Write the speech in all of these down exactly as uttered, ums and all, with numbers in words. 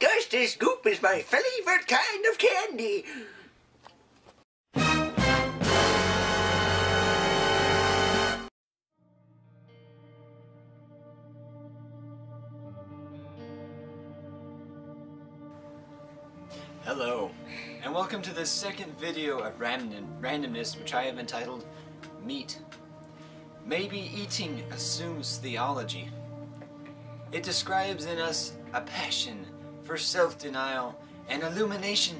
gosh, this goop is my favorite kind of candy. Hello, and welcome to the second video of random, randomness, which I have entitled Meat. Maybe eating assumes theology. It describes in us a passion for self-denial and illumination,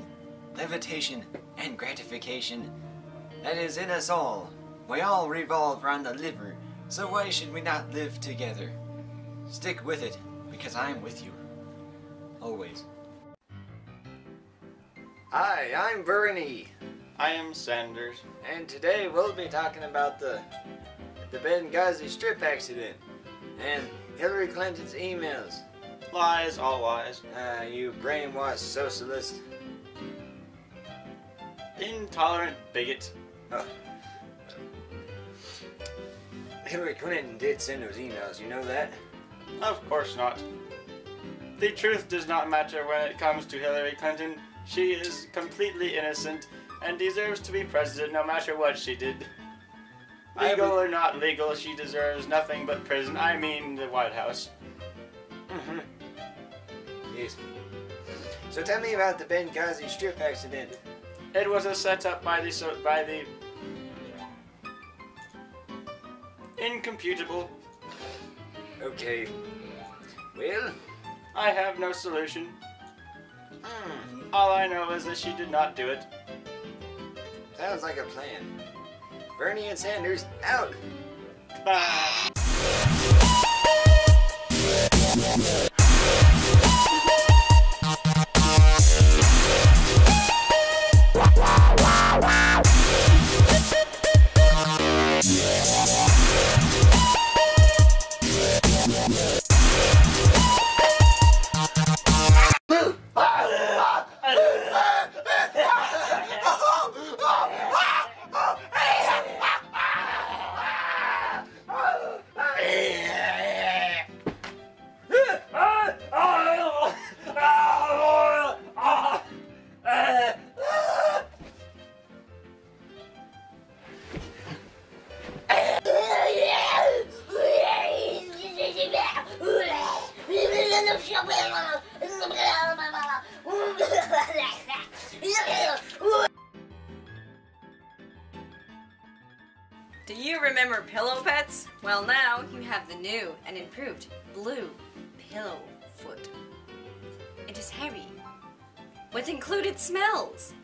levitation, and gratification that is in us all. We all revolve around the liver, so why should we not live together? Stick with it, because I'm with you. Always. Hi, I'm Bernie. I am Sanders. And today we'll be talking about the, the Benghazi strip accident and Hillary Clinton's emails. Lies, all lies. Uh, you brainwashed socialist. Intolerant bigot. Oh. Hillary Clinton did send those emails, you know that? Of course not. The truth does not matter when it comes to Hillary Clinton. She is completely innocent and deserves to be president no matter what she did. Legal or not legal, she deserves nothing but prison. I mean the White House. Mm-hmm. Yes. So tell me about the Benghazi strip accident. It was a setup by the so, by the incomputable. Okay. Well, I have no solution. Mm. All I know is that she did not do it. Sounds like a plan. Bernie and Sanders, out! Bye! Do you remember pillow pets? Well, now you have the new and improved blue pillow foot. It is hairy with included smells.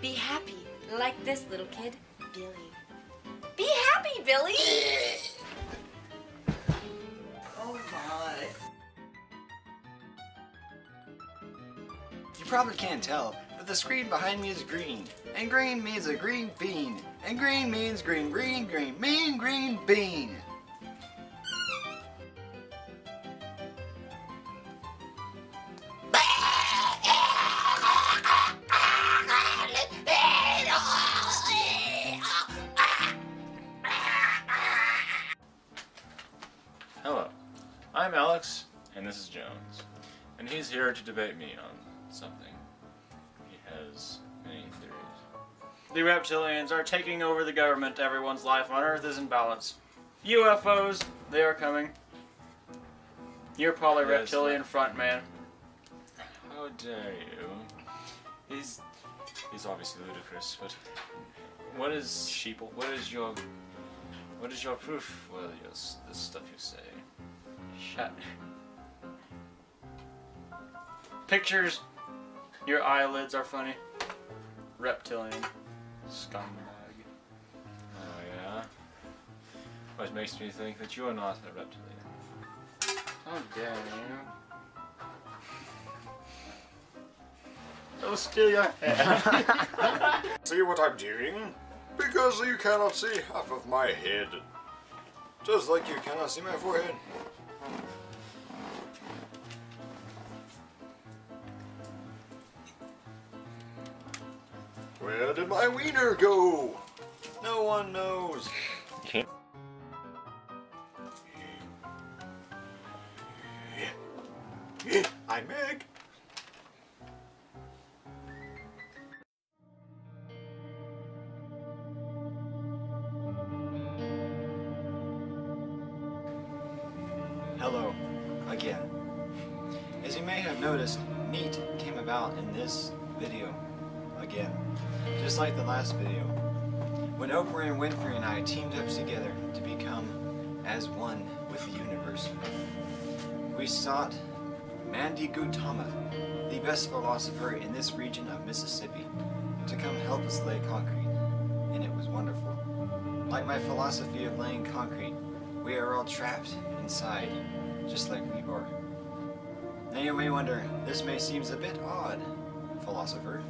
Be happy like this little kid, Billy. Be happy, Billy! Oh my. You probably can't tell, but the screen behind me is green, and green means a green bean, and green means green, green, green, mean green bean. Hello, I'm Alex, and this is Jones, and he's here to debate me on something. He has many theories. The reptilians are taking over the government. Everyone's life on Earth is in balance. U F Os, they are coming. You're probably yes, reptilian front man. How dare you? He's he's obviously ludicrous, but what is sheeple? What is your what is your proof? Well, your, this stuff you say. Shut. Pictures. Your eyelids are funny. Reptilian. Scumbag. Oh yeah? Which makes me think that you are not a reptilian. How dare you. I'll steal your hair. See what I'm doing? Because you cannot see half of my head. Just like you cannot see my forehead. Where did my wiener go? No one knows. Okay. I'm Meg. As you may have noticed, meat came about in this video again, just like the last video, when Oprah and Winfrey and I teamed up together to become as one with the universe. We sought Mandy Gutama, the best philosopher in this region of Mississippi, to come help us lay concrete, and it was wonderful. Like my philosophy of laying concrete, we are all trapped inside, just like we are. Now you may wonder, this may seem a bit odd, philosopher,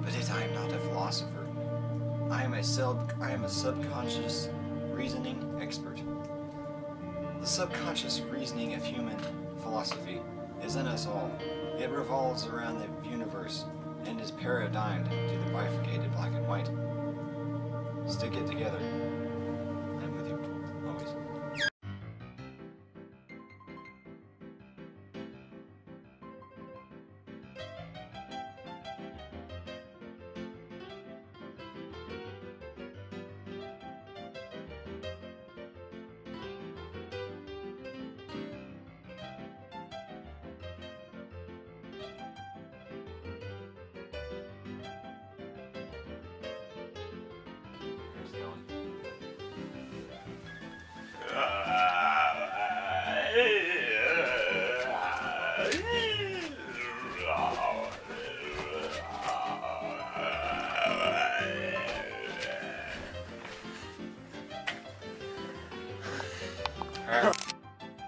but it, I am not a philosopher. I am a, sub, I am a subconscious reasoning expert. The subconscious reasoning of human philosophy is in us all. It revolves around the universe and is paradigmed to the bifurcated black and white. Stick it together. I'm with you, always.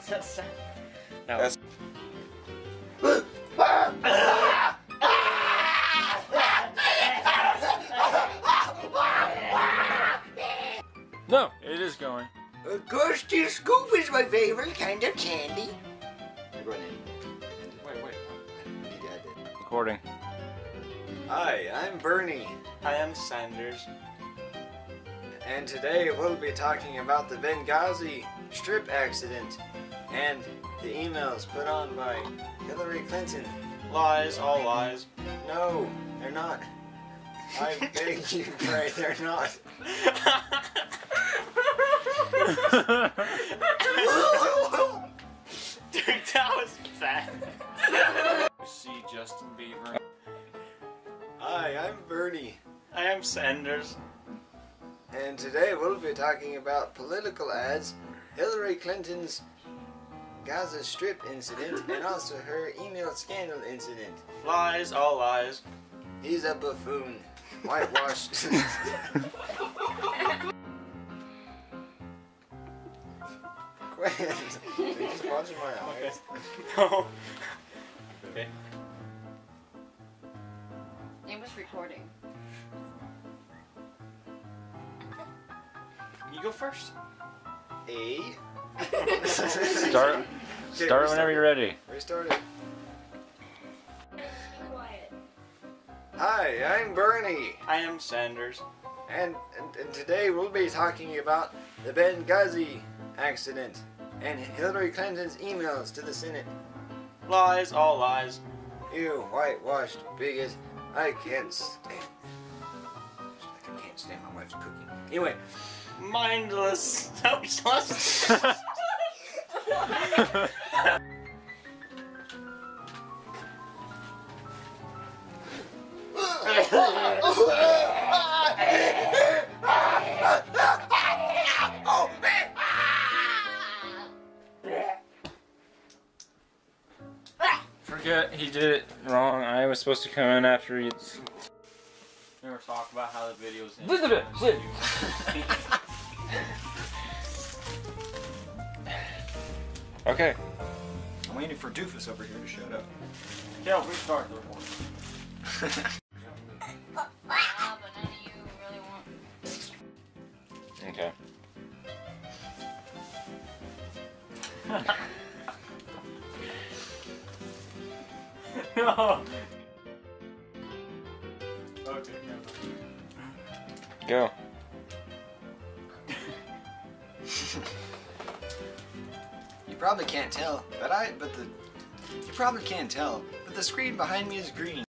That's no. That's no, it is going. Of course, the scoop is my favorite kind of candy. Wait, wait, wait. Recording. Hi, I'm Bernie. Hi, I'm Sanders. And today we'll be talking about the Benghazi strip accident and the emails put on by Hillary Clinton. Lies, all lies. No, they're not. I beg you, pray, they're not. Dude, that was bad. You see Justin Bieber. Hi, I'm Bernie. I am Sanders. And today we'll be talking about political ads, Hillary Clinton's Gaza Strip incident, and also her email scandal incident. Lies, all lies. He's a buffoon. Whitewashed. Quit. Did you just watch my eyes? Okay. No. Okay. It was recording. You go first. A. Start. Start whenever you're ready. Restart it. Hi, I'm Bernie. I am Sanders. And, and, and today we'll be talking about the Benghazi accident and Hillary Clinton's emails to the Senate. Lies, all lies. You whitewashed bigot. I can't stand. I can't stand my wife's cooking. Anyway. Mindless. Forget he did it wrong. I was supposed to come in after you. Never talk about how the video's in. Okay. I'm waiting for Doofus over here to shut up. Yeah, we start the report. Wow, but none of you really want. Okay. No. Okay, go. Probably can't tell, but I, but the, you probably can't tell, but the screen behind me is green.